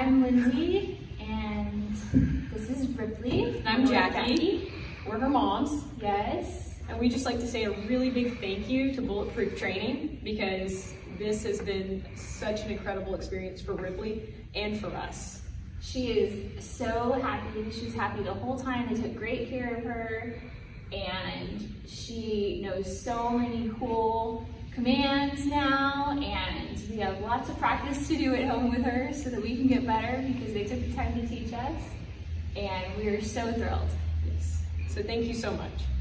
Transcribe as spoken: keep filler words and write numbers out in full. I'm Lindsay, and this is Ripley. And I'm Jackie. Jackie. We're her moms. Yes. And we just like to say a really big thank you to Bulletproof Training, because this has been such an incredible experience for Ripley and for us. She is so happy. She was happy the whole time. They took great care of her, and she knows so many cool commands now, and we have lots of practice to do at home with her so that we can get better, because they took the time to teach us, and we are so thrilled. Yes. So thank you so much.